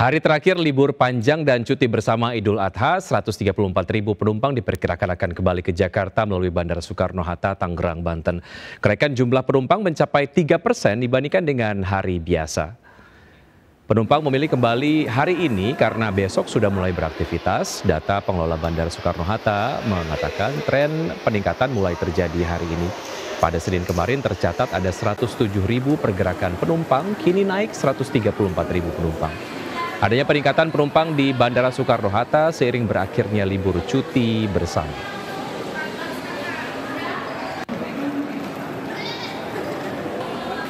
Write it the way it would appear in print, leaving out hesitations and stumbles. Hari terakhir libur panjang dan cuti bersama Idul Adha, 134.000 penumpang diperkirakan akan kembali ke Jakarta melalui Bandara Soekarno-Hatta, Tangerang, Banten. Kenaikan jumlah penumpang mencapai 3% dibandingkan dengan hari biasa. Penumpang memilih kembali hari ini karena besok sudah mulai beraktivitas. Data pengelola Bandara Soekarno-Hatta mengatakan tren peningkatan mulai terjadi hari ini. Pada Senin kemarin tercatat ada 107.000 pergerakan penumpang, kini naik 134.000 penumpang. Adanya peningkatan penumpang di Bandara Soekarno-Hatta seiring berakhirnya libur cuti bersama.